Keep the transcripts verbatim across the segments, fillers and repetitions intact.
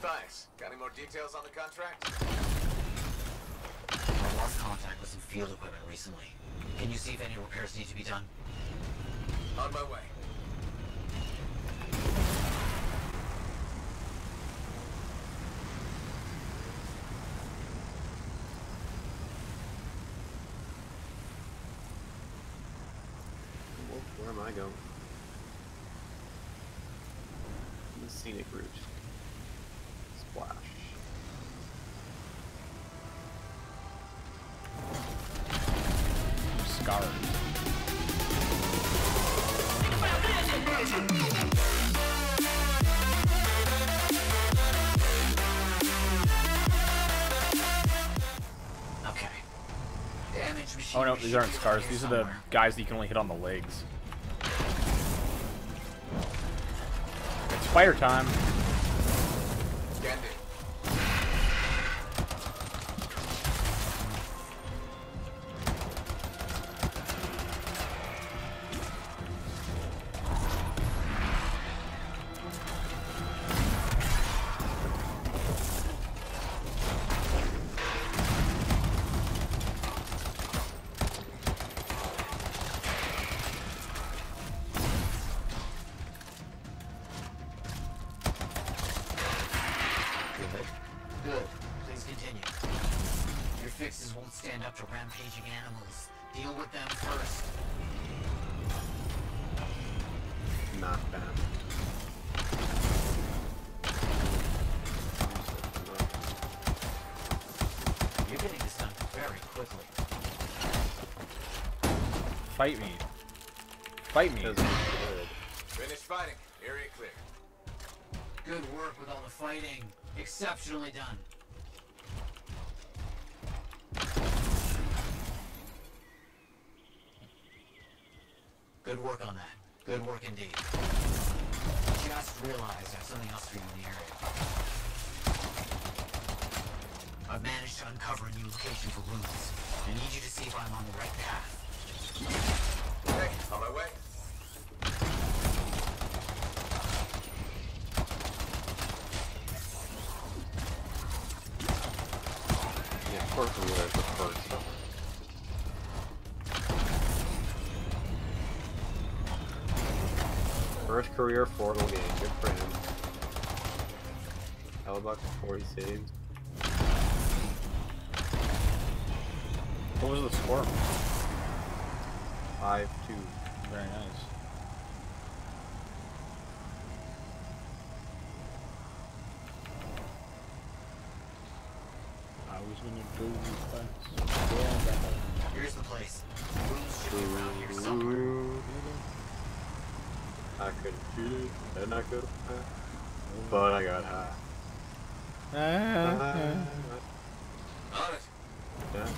Thanks. Got any more details on the contract? I lost contact with some field equipment recently. Can you see if any repairs need to be done? On my way. Where am I going? The scenic route. Splash. I'm scarred. Okay. Damage machine. Oh no, these aren't scars. These are the guys that you can only hit on the legs. Fire time. Fight me. Fight me. Finish fighting. Area clear. Good work with all the fighting. Exceptionally done. Good work on that. Good work indeed. Just realized I have something else for you in the area. I've managed to uncover a new location for ruins. I need you to see if I'm on the right path. Okay, on my way. Yeah, of course we would have preferred something. First career portal game, good for him. How about forty saves? What was the score? five two. Very nice. I was gonna do these fast. Here's the place. Rooms should be around here somewhere. I could shoot it, and I could high. But I got high. Ah, high. Ah. On it. Yeah.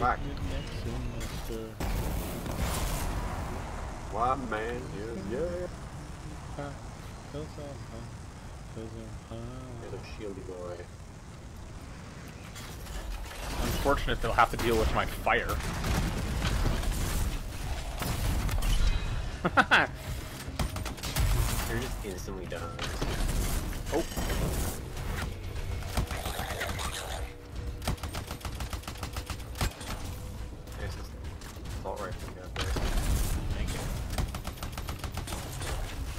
Back. Why man, yeah, yeah. Little shieldy boy. Unfortunate they'll have to deal with my fire. You're just instantly done. Oh.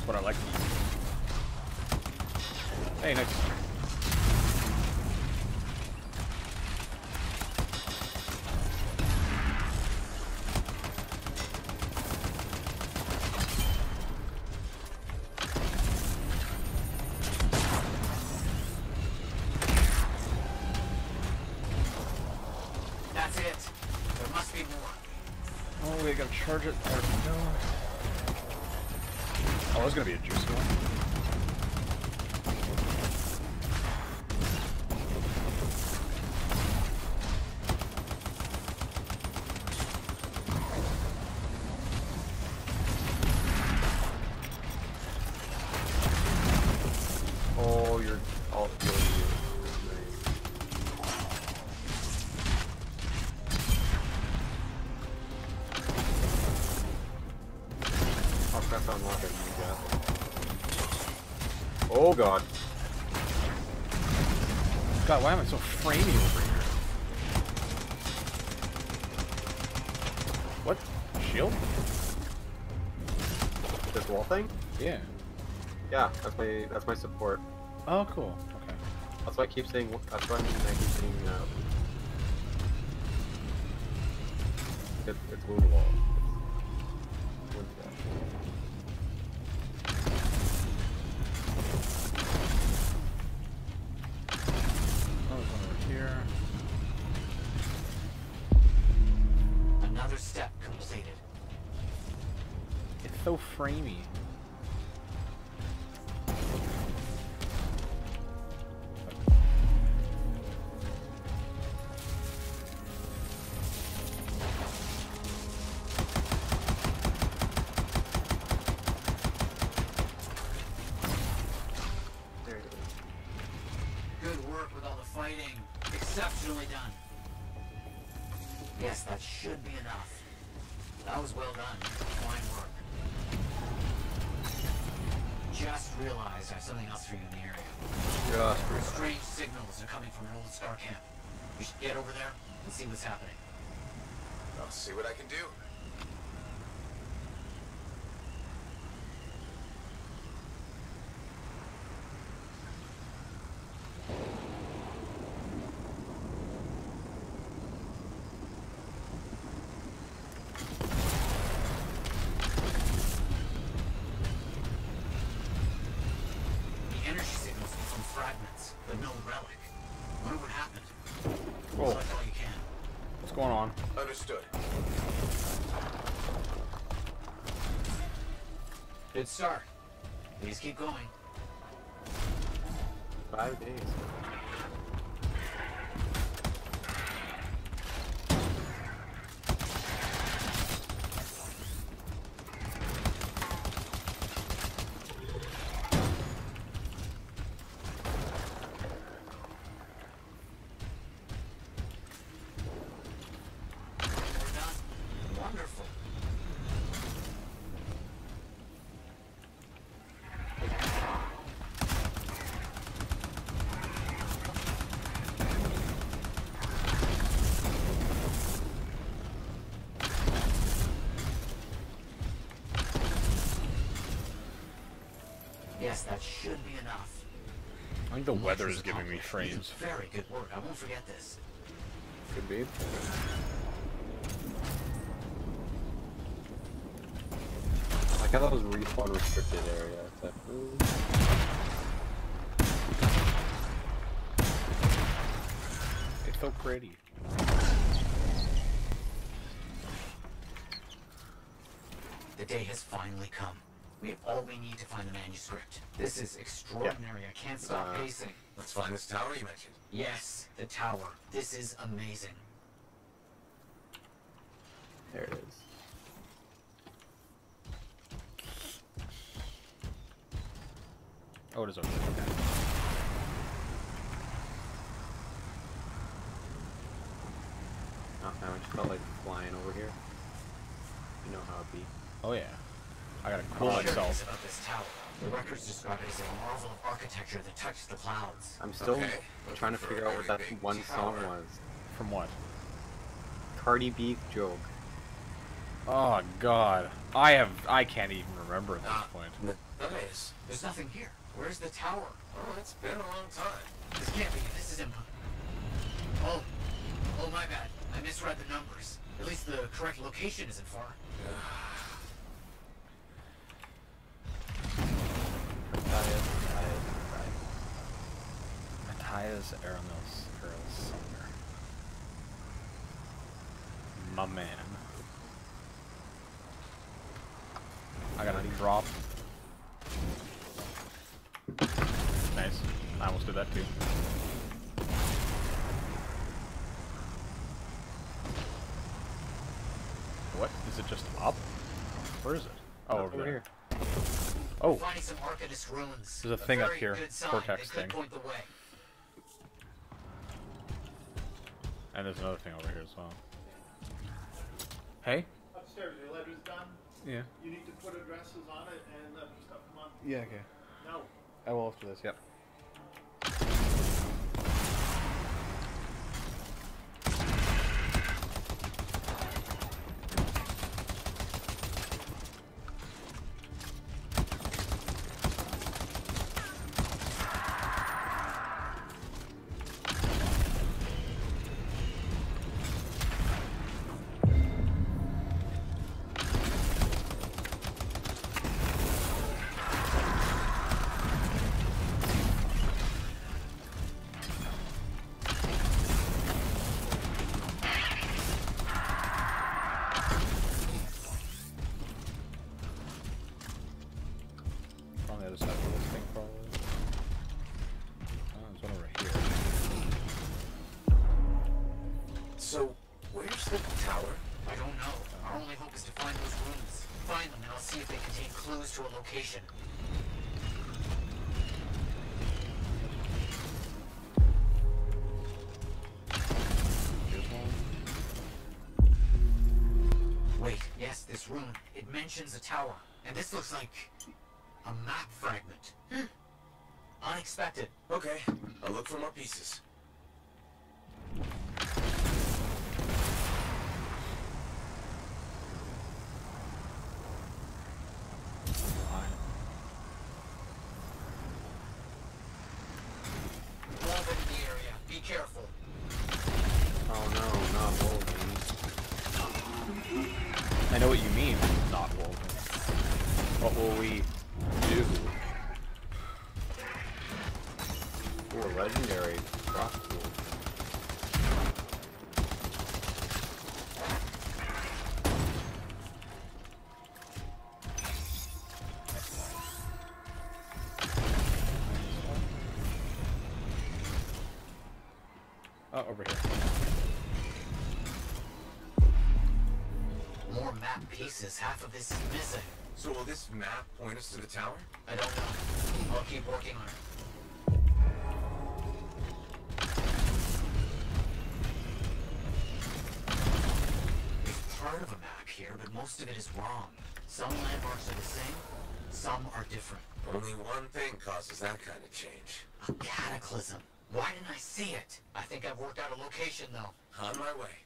What I like to use. Hey, next. That's it. There must be more. Oh, we gotta charge it. There's no. Oh, it's gonna be a juicy one. Oh, you're all good. Nice. I'll press unlock it. Oh god. God, why am I so framey over here? What? Shield? This wall thing? Yeah. Yeah, that's my that's my support. Oh, cool. Okay. That's why I keep saying. That's why I keep saying. Uh, it, it's wound wall. It's wound wall. Oh, there's one over here. Another step completed. It's so framey. Good start. Please keep going. Five days. That should be enough. I think the weather is giving me frames. Very good work. I won't forget this. Could be. I thought that was respawn restricted area. That... It's so pretty. The day has finally come. We have all we need to find the manuscript. This is extraordinary. Yeah. I can't stop uh, pacing. Let's find this tower you mentioned. Yes, the tower. This is amazing. There it is. Oh, it is over there. Okay. Oh, now I just felt like flying over here. You know how it be. Oh, yeah. I gotta cool myself. About this tower. The records describe it as a marvel of architecture that touched the clouds. I'm still okay. trying to figure out what that one song was. From what? Cardi B joke. Oh god. I have I can't even remember at this uh, point. No. There's, there's nothing here. Where's the tower? Oh, it's been a long time. This can't be. This is impossible. Oh. Oh my bad. I misread the numbers. At least the correct location isn't far. Yeah. Matthias Aramis Earl Sumner. My man. I got a drop. Nice. I almost did that too. What? Is it just up? Where is it? Oh, over, over there. Here. Oh, some ruins. There's a, a thing up here, Cortex thing. And there's another thing over here as well. Hey? Upstairs, your letter's done. Yeah. You need to put addresses on it and uh, stuff come on. Yeah, okay. No. I will after this, yep. Location. Wait, yes, this room. It mentions a tower. And this looks like a map fragment. Hmm. Unexpected. Okay, I'll look for more pieces. Uh, over here. More map pieces, half of this is missing. So will this map point us to the tower? I don't know. I'll keep working on it. There's part of a map here, but most of it is wrong. Some landmarks are the same, some are different. Only one thing causes that kind of change. A cataclysm. Why didn't I see it? I think I've worked out a location, though. On my way.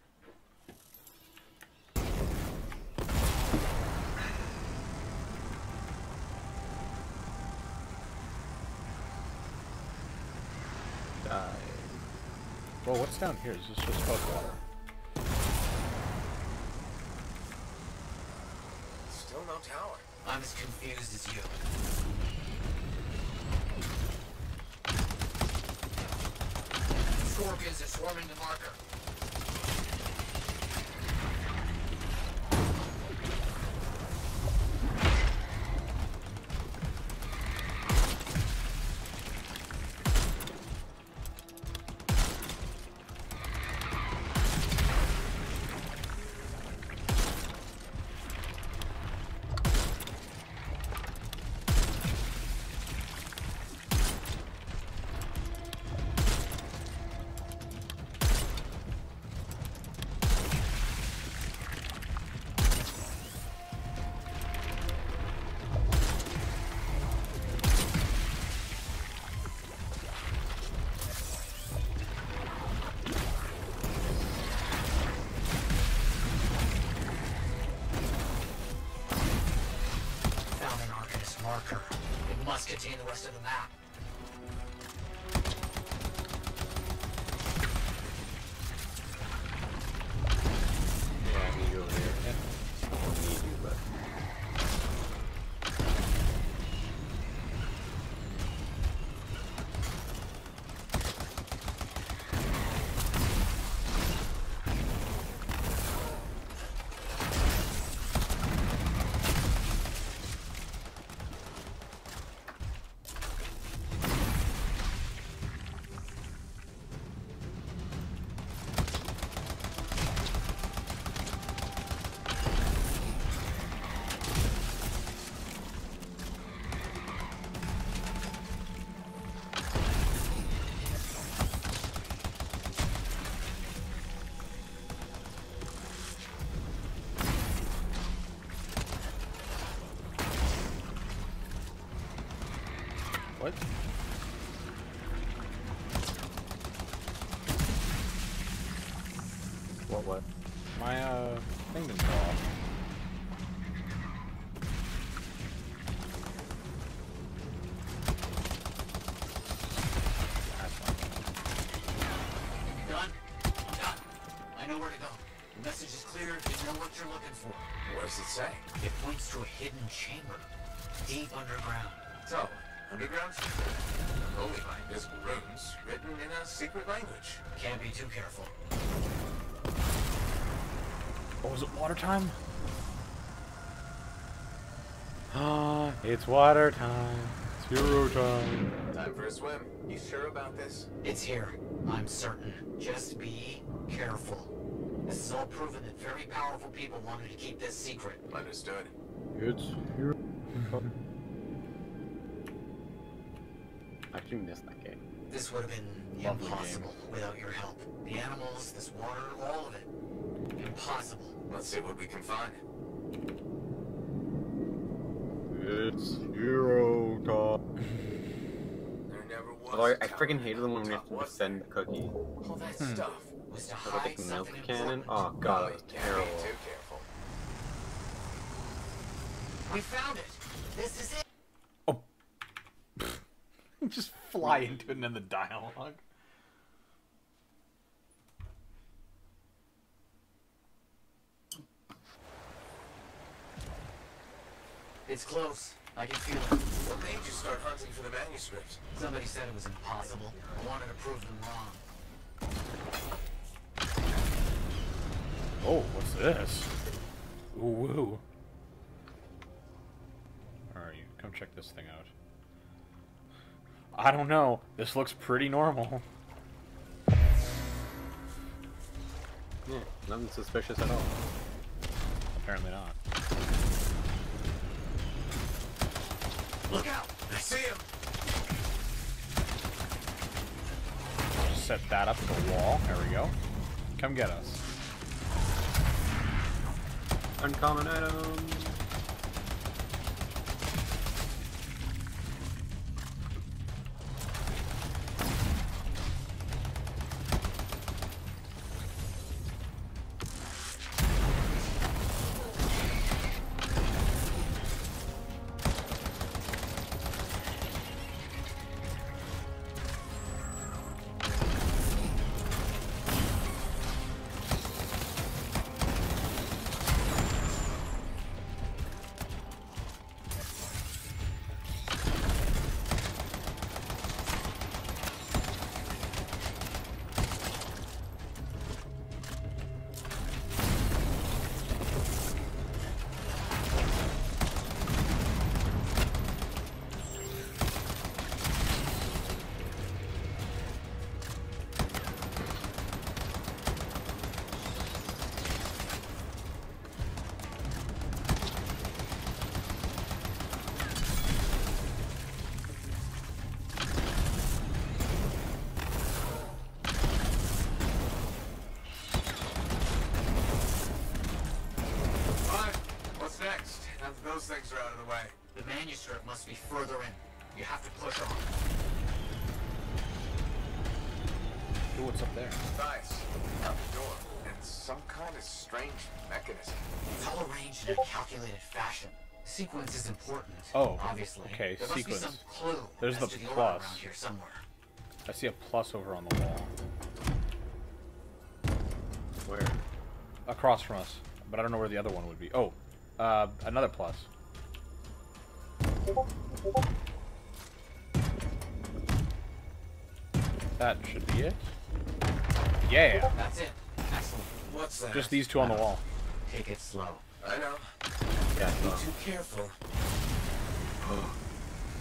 Die. Well, what's down here? Is this just hot water? Still no tower. I'm as confused as you. Scorpions are swarming the marker. Contain the rest of the map. Yeah, I need you over here. I don't need you, but... What? What, what? My, uh, thing didn't fall off. Done? I'm done. I know where to go. The message is clear if you know what you're looking for. What does it say? It points to a hidden chamber. Deep underground. So, underground secret. Only by invisible runes written in a secret language. Can't be too careful. Oh, is it water time? Ah, it's water time. It's hero time. Time for a swim. You sure about this? It's here. I'm certain. Just be careful. This is all proven that very powerful people wanted to keep this secret. Understood. It's hero time. I shouldn't miss that game. This would have been Lovely impossible game. Without your help. The animals, this water, all of it. Impossible. Let's see what we can find. It's hero time. There never was. Oh, I, I freaking hated them when we had to send the cookie. All that hmm. stuff was to hide the milk cannon. Oh god, that was terrible. Too careful. We found it. This is it. Just fly into it and end the dialogue. It's close. I can feel it. What made you start hunting for the manuscript? Somebody said it was impossible. I wanted to prove them wrong. Oh, what's this? Ooh, woo. Alright, you come check this thing out. I don't know. This looks pretty normal. Yeah, nothing suspicious at all. Apparently not. Look out! I see him! Just set that up to the wall. There we go. Come get us. Uncommon item. Those things are out of the way. The manuscript must be further in. You have to push on. Ooh, what's up there? Nice. Out the door. And some kind of strange mechanism. It's all arranged in a calculated fashion. Sequence is important. Oh, obviously. Okay, there sequence. Must be some clue. There's the plus. Here somewhere. I see a plus over on the wall. Where? Across from us. But I don't know where the other one would be. Oh. Uh, another plus. That should be it. Yeah. That's it. Excellent. What's that? Just these two on the wall. Take it slow. I know. Yeah. Be too careful.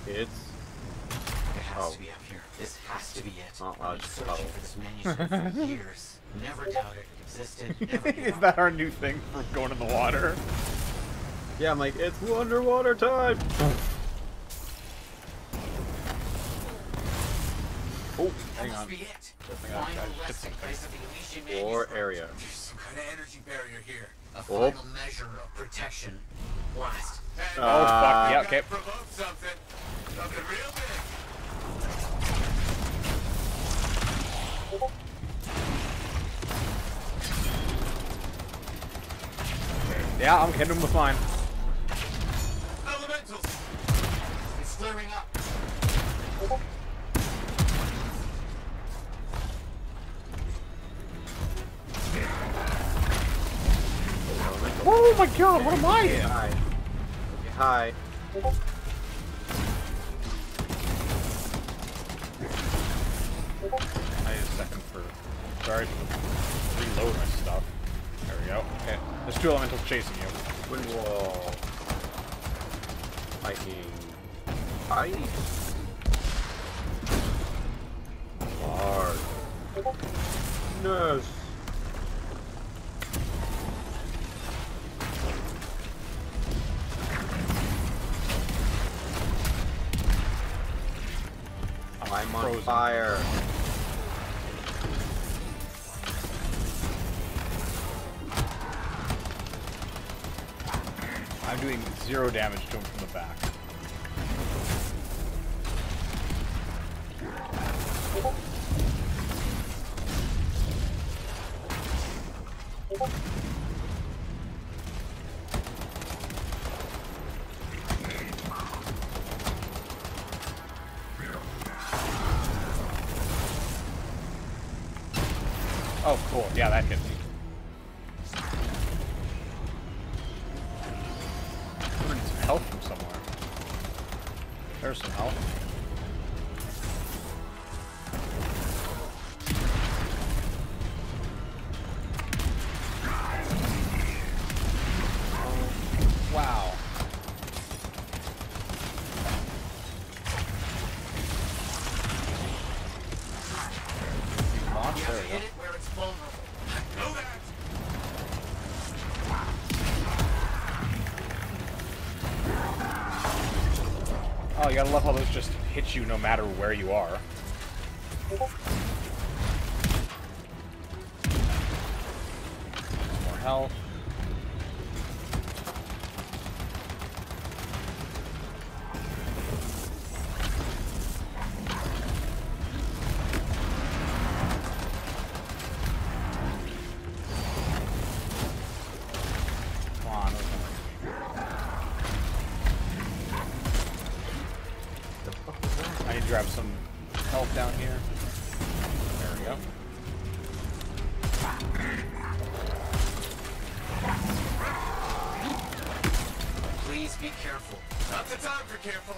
It's. It has oh. to be up here. This has to be it. Oh, I've been searching for this manuscript for years. Never doubted it existed. Never Is that our new thing for going in the water? Yeah, I'm like, it's underwater time! Oh, hang on. Or area. There's some kind of energy barrier here. A final oh. measure of protection. Blast. Uh, oh, fuck. Yeah, okay. Something. Something real big. Yeah, I'm hitting him with mine. Elementals! It's clearing up. Oh my god, what am I? Get high. Get high. I need a second for... Sorry to reload my stuff. There we go. Okay. There's two elementals chasing you. We will... Hiking... I... Hard. Yes. I'm on frozen. Fire. I'm doing zero damage to him from the back. Oh, cool. Yeah, that hit me. I need some help from somewhere. There's some help. Wow. There we go. Oh, you gotta love how those just hit you no matter where you are. More health. Grab some health down here. There we go. Please be careful. Not the time for careful.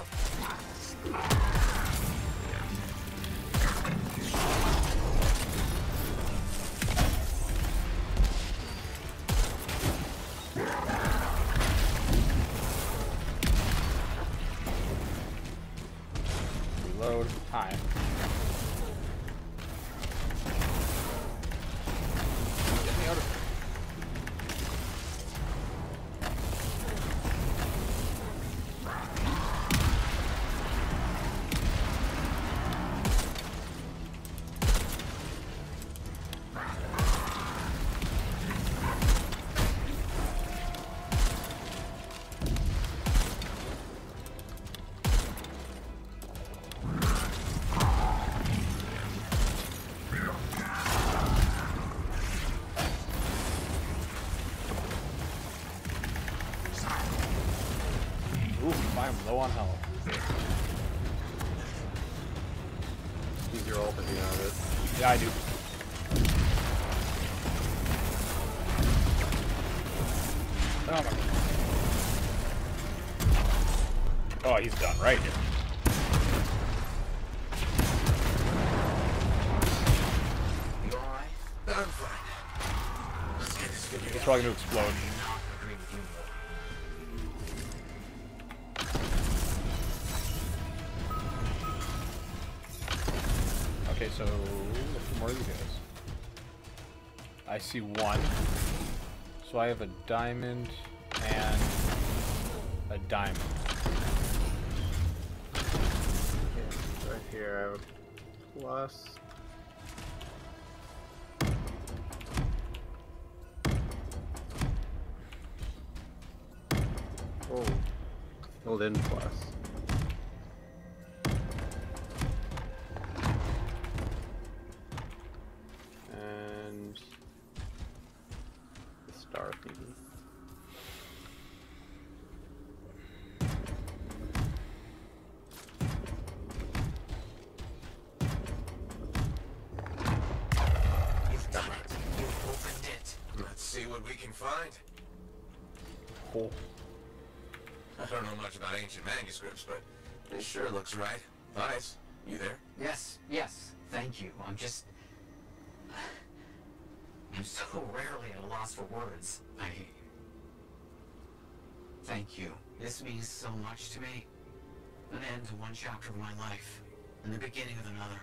Load high. Get me out of I'm low on health. Use your ult if you have it. Yeah, I do. Oh, my. Oh, he's done right here. It's probably going to explode. Okay, so look for more of these guys. I see one. So I have a diamond and a diamond. Okay, right here I have a plus. Oh, filled in plus. what we can find. Cool. I don't know much about ancient manuscripts, but it sure looks right. Nice. You there? Yes, yes. Thank you. I'm just... I'm so rarely at a loss for words. I... Thank you. This means so much to me. An end to one chapter of my life, and the beginning of another.